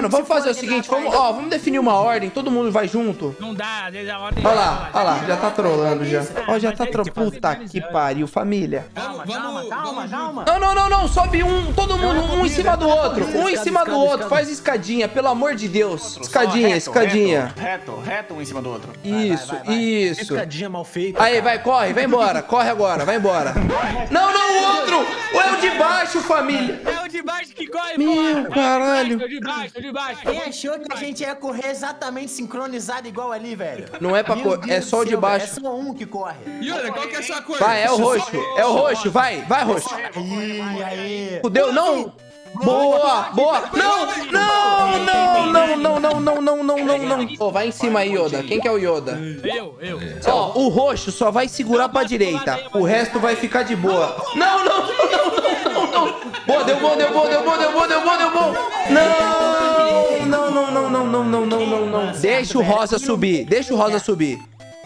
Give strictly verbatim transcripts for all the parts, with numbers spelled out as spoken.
Mano, vamos fazer o seguinte, vamos, ó, vamos definir uma ordem, todo mundo vai junto. Não dá, às vezes a ordem... Olha lá, olha lá, já tá trolando já. Ó, já tá trolando. Puta que pariu, família. Calma, calma, calma, calma. Não, não, não, não, sobe um, todo mundo, um em cima do outro. Um em cima do outro, faz escadinha, pelo amor de Deus. Escadinha, escadinha. Reto, reto um em cima do outro. Isso, isso. Escadinha mal feita. Aí, vai, corre, vai embora, corre agora, vai embora. Não, não, o outro! É o de baixo, família. É o de baixo que corre, pô. Meu caralho. É o de baixo, é o de baixo. Quem achou que a gente ia correr exatamente sincronizado igual ali, velho? Não é pra correr, é só o de baixo. É só um que corre. Yoda, qual que é a sua coisa? Vai, é o roxo, é o roxo, vai, vai, roxo. Ih, aí. Fudeu, não. Boa, boa. Não, não, não, não, não, não, não, não, não, não, não. Pô, vai em cima aí, Yoda. Quem que é o Yoda? Eu, eu. Ó, o roxo só vai segurar pra direita. O resto vai ficar de boa. Não, não, não, não. Boa, deu bom, deu bom, deu bom, deu bom, deu bom, deu bom. Não, não, não, não, não, não, não, não, não, não. Deixa o rosa subir, deixa o rosa subir.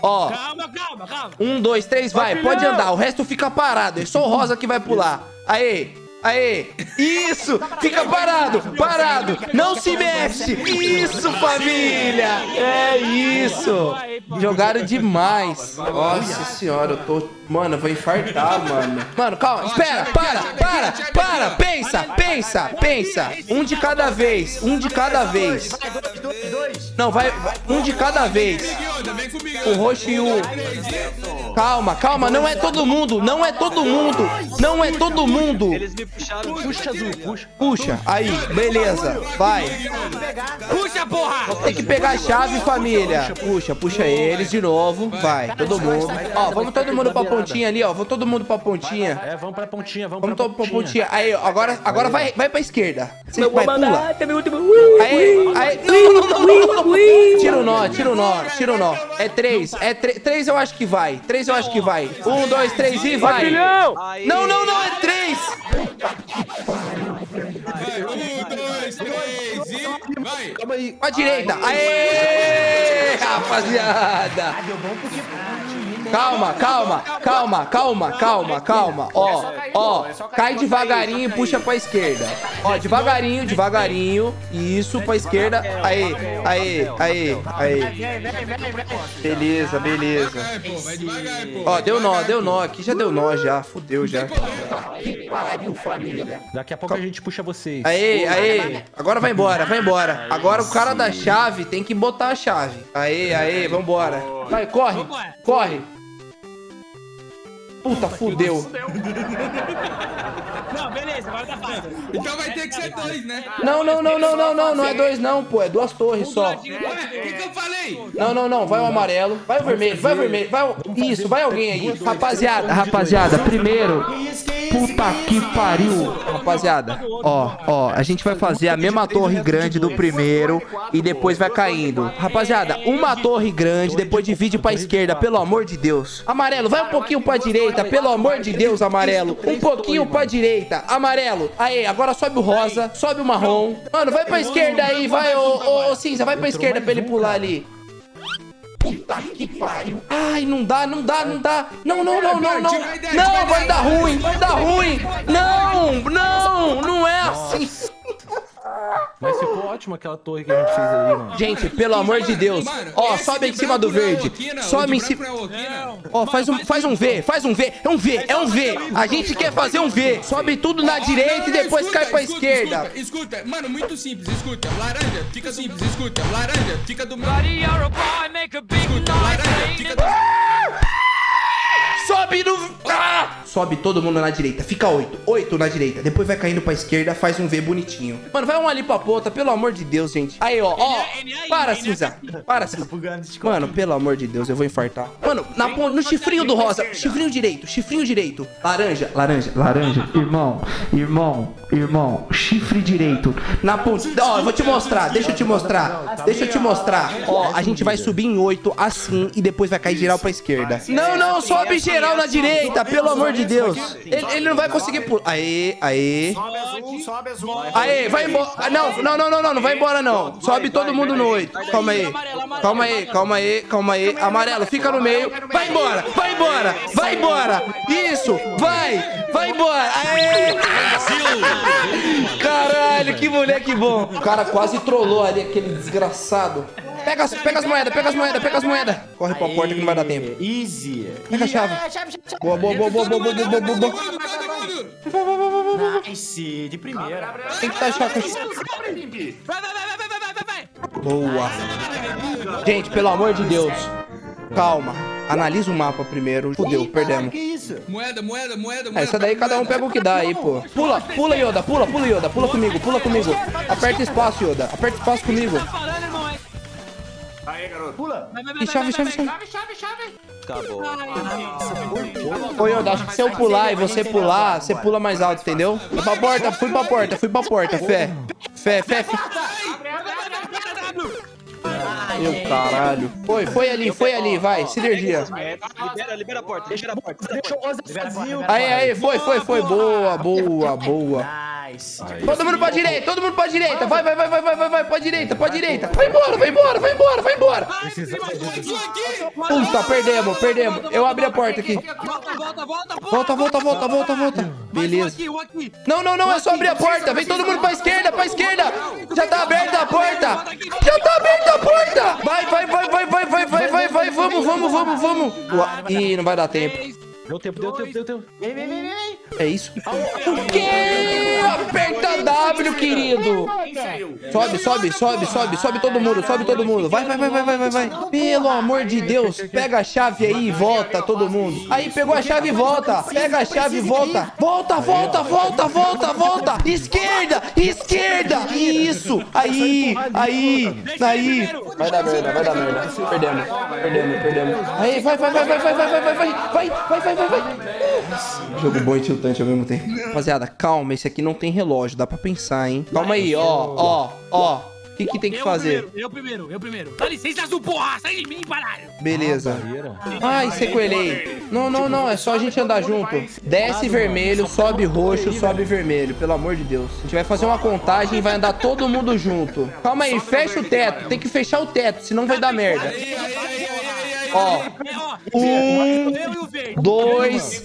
Ó. Calma, calma, calma. Um, dois, três, vai. Pode andar. O resto fica parado. É só o rosa que vai pular. Aê. Aê! Isso! Fica parado! Parado! Não se mexe! Isso, família! É isso! Jogaram demais! Nossa senhora, eu tô... Mano, eu vou infartar, mano. Mano, calma! Espera! Para! Para! Para! Pensa! Pensa! Pensa! Um de cada vez! Um de cada vez! Não, vai... Um de cada vez! O roxo e o... Calma, calma! Não é todo mundo! Não é todo mundo! Não é todo mundo! Puxaram, puxa, azul, puxa. Puxa, aí, beleza, vai. Puxa, porra! Tem que pegar a chave, família. Puxa, puxa eles de novo, vai, todo mundo. Ó, vamos todo mundo pra pontinha ali, ó, vamos todo mundo pra pontinha. É, vamos pra pontinha, vamos, vamos pra pontinha. Vamos pra pontinha, aí, ó, agora, agora vai, vai pra esquerda. Você vai, pula. Aí, aí, não, não, não, não, não. Tira o nó, tira o nó, tira o nó. É três, é três, três eu acho que vai, três eu acho que vai. Um, dois, três e vai. Não, não, não, é três. Vai, um, dois, três e... Vai! Calma aí! Pra direita! Aê, rapaziada! Calma, calma, calma, calma, calma, calma. Ó, ó, cai devagarinho e puxa pra esquerda. Ó, devagarinho, devagarinho. Isso, pra esquerda. Aí, aí, aí, aí. Beleza, beleza. Ó, deu nó, deu nó. Aqui já deu nó já, fudeu já. Daqui a pouco a gente puxa vocês. Aí, aí. Agora vai embora, vai embora. Agora o cara da chave tem que botar a chave. Aí, aí, vambora. Vai, corre, corre. Puta, fudeu. Não, beleza, agora tá fácil. Então vai ter que ser dois, né? Não, não, não, não, não, não, não é dois não, pô. É duas torres só. O que eu falei? Não, não, não, vai o amarelo. Vai o vermelho, vai o vermelho, vai o... Isso, vai alguém aí. Rapaziada, rapaziada, primeiro... Puta que pariu. Rapaziada, ó, ó, a gente vai fazer a mesma torre grande do primeiro e depois vai caindo. Rapaziada, uma torre grande, depois divide pra esquerda, pelo amor de Deus. Amarelo, vai um pouquinho pra direita. Pelo amor de Deus, amarelo. Um pouquinho pra direita, amarelo. Aí, agora sobe o rosa, sobe o marrom. Mano, vai pra esquerda aí, vai, ô, ô, cinza. Vai pra esquerda pra ele pular ali. Puta que pariu. Ai, não dá, não dá, não dá. Não, não, não, não, não. Não, vai dar ruim, vai dar ruim. Não, não, não é assim. Mas ficou ótimo aquela torre que a gente fez ali, mano. Gente, pelo amor de Deus. Ó, sobe em cima do verde. Sobe em cima. Ó, faz um, faz um V, faz um V. É um V, é um V. A gente quer fazer um V. Sobe tudo na direita e depois cai pra esquerda. Escuta, mano, muito simples. Escuta, laranja, fica simples. Escuta, laranja, fica do meu. Escuta, laranja, fica do meu. Sobe no... Ah! Sobe todo mundo na direita. Fica oito. Oito na direita. Depois vai caindo pra esquerda, faz um V bonitinho. Mano, vai um ali pra ponta, pelo amor de Deus, gente. Aí, ó, ó. Para, cinza. Para, cinza. Mano, pelo amor de Deus, eu vou infartar. Mano, na ponta, no chifrinho do rosa. Chifrinho direito, chifrinho direito. Laranja, laranja, laranja. Irmão, irmão, irmão. Chifre direito. Na ponta. Ó, eu vou te mostrar. Deixa eu te mostrar. Deixa eu te mostrar. Ó, a gente vai subir em oito, assim, e depois vai cair geral pra esquerda. Não, não, sobe, gente. Geral na direita, pelo amor de Deus. Ele, ele não vai conseguir pular. Aê, aê. Aê, vai embora. Não, não, não, não, não, não vai embora não. Sobe todo mundo no oito. Calma aí. Calma aí, calma aí, calma aí. Amarelo, fica no meio. Vai embora, vai embora, vai embora. Isso, vai, vai embora. Aê. Caralho, que moleque bom. O cara quase trollou ali, aquele desgraçado. Pega as, pega as moedas, pega as moedas, pega as moedas. Corre pra porta que não vai dar tempo. Easy. Pega a chave. Boa, boa, boa, boa, boa, boa, boa, boa, boa. Nice, de primeira. Tem que estar chato. Vai, vai, vai, vai, vai, vai, vai. Boa. Gente, pelo amor de Deus. Calma. Analisa o mapa primeiro. Fudeu, perdemos. Que isso? Moeda, moeda, moeda, moeda. Essa daí cada um pega o que dá aí, pô. Pula, pula, Yoda, pula, pula, Yoda. Pula comigo, pula comigo. Aperta espaço, Yoda. Aperta espaço comigo. Aê, garoto. Pula. E chave, chave, chave, chave, chave. Acabou. Ô, Yoda, acho que se eu pular e você pular, você pula mais alto, entendeu? Fui pra porta, fui pra porta, fui pra porta, fé. Fé, fé. Meu caralho. Foi, foi ali, foi ali, vai, sinergia. Libera, libera a porta, deixa a porta. Deixa o Oza sozinho. Aí, aí, foi, foi, foi. Boa, boa, boa. Todo mundo pra direita, todo mundo pra direita. Vai, vai, vai, vai, vai, vai, vai, pra direita, pra direita. Vai embora, vai embora, vai embora, vai embora. Puta, perdemos, perdemos. Eu abri a porta aqui. Volta, volta, volta, volta, volta. Beleza. Não, não, não, é só abrir a porta. Vem todo mundo pra esquerda, pra esquerda. Já tá aberta a porta. Já tá aberta a porta. Vai, vai, vai, vai, vai, vai, vai, vai, vai. Vamos, vamos, vamos, vamos. Ih, não vai dar tempo. Deu tempo, deu tempo, deu tempo. Vem, vem, vem, vem. É isso? O quê? Aperta W, querido. Sobe, sobe, sobe, sobe, sobe todo mundo, sobe todo mundo. Vai, vai, vai, vai, vai, vai. Pelo amor de Deus, pega a chave aí e volta todo mundo. Aí, pegou a chave e volta. Pega a chave e volta. Volta, volta, volta, volta, volta. Esquerda, esquerda. Isso. Aí, aí, aí. Vai dar merda, vai dar merda. Perdemos, perdemos, perdemos. Aí, vai, vai, vai, vai, vai, vai, vai, vai, vai, vai, vai. Vai, vai, vai. Jogo bom e tiltante ao mesmo tempo. Rapaziada, calma, esse aqui não tem relógio, dá pra pensar, hein? Calma aí, ó, ó, ó. O que que tem que fazer? Eu primeiro, eu primeiro. Dá licença, azul, porra! Sai de mim, baralho! Beleza. Ai, sequelei. Não, não, não, é só a gente andar junto. Desce vermelho, sobe roxo, sobe vermelho. Pelo amor de Deus. A gente vai fazer uma contagem e vai andar todo mundo junto. Calma aí, fecha o teto. Tem que fechar o teto, senão vai dar merda. Ó, um, dois,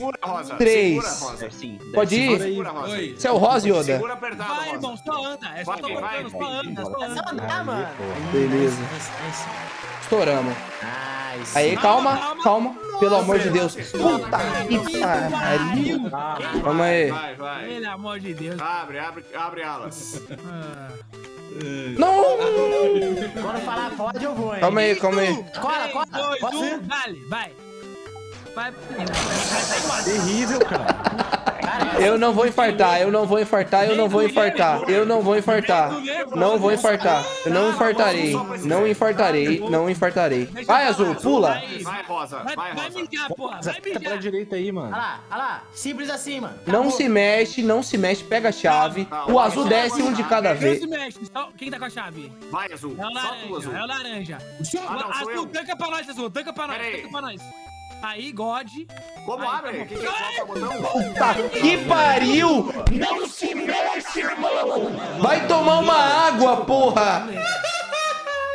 três. Pode ir? Você é o Rosa, Yoda? Vai, irmão, só anda. É só andando, só anda, só anda, mano. Beleza. Estouramos. Aí, calma, calma. Pelo amor de Deus. Puta que pariu. Calma aí. Pelo amor de Deus. Abre, abre, abre alas. Não! Quando falar pode, eu vou, hein? Calma aí, calma aí. Cola, cola. Vale, vai. Vai. Terrível, cara. Eu não vou infartar, eu não vou infartar, eu não vou infartar. Eu não vou infartar. Não vou infartar. Eu não infartarei. Não infartarei, não infartarei. Vai, Azul, pula. Vai, Rosa. Vai mijar, porra. Vai mijar pra direita aí, mano. Olha lá, olha lá. Simples assim, mano. Não se mexe, não se mexe. Pega a chave. O Azul desce um de cada vez. Não se mexe. Quem tá com a chave? Vai, Azul. É o laranja. Azul, tanca pra nós, Azul. Tanca pra nós, tanca pra nós. Aí, God. Como aí, abre? Que que é? Puta que pariu! Não se mexe, irmão! Vai tomar uma água, porra!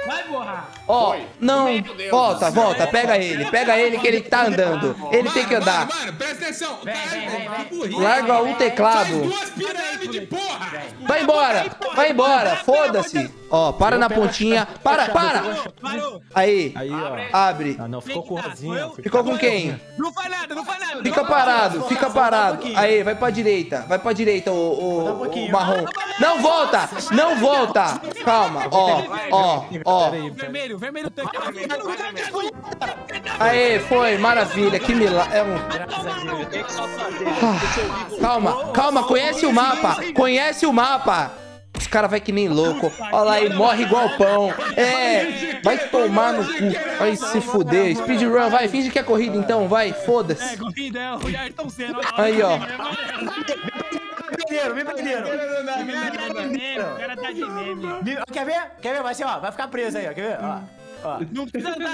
Vai, porra! Ó, oh, não. Volta, volta. Pega ele. Pega ele que ele tá andando. Ele tem que andar. Mano, mano, presta atenção. Larga o teclado. Vai embora. Vai embora. Foda-se. Ó, para na pontinha. Para, para. Aí. Abre. Ah, não. Ficou com o Rosinha. Ficou com quem? Não faz nada, não faz nada. Fica parado, fica parado. Aí, vai pra direita. Vai pra direita, o marrom. Não volta. Não volta. Calma. Ó, ó, ó. Vermelho. Vermelho tanque. Aê, foi, maravilha, que milagre. É um... ah, calma, calma, conhece o mapa, conhece o mapa. Os caras vai que nem louco. Olha lá e morre igual pão. É, vai tomar no cu. Vai se fuder. Speedrun, vai, finge que é corrida então, vai, foda-se. Aí, ó. Me prenderam. O cara tá de meme. Quer ver? Quer ver? Vai ser, ó. Vai ficar preso aí, ó. Quer ver? Ó. Ó. Não precisa andar.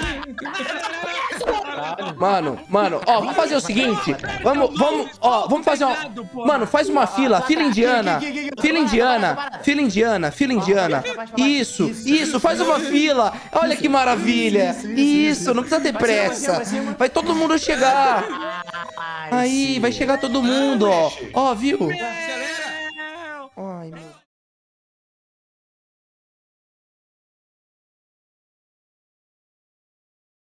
Mano, mano, ó, vamos fazer o seguinte. Vamos, vamos, ó, vamos fazer uma. Mano, faz uma fila, fila indiana. Fila indiana, fila indiana, fila indiana. Isso, isso, faz uma fila. Olha que maravilha. Isso, não precisa ter pressa. Vai todo mundo chegar. Aí, vai chegar todo mundo, ó. Ó, viu?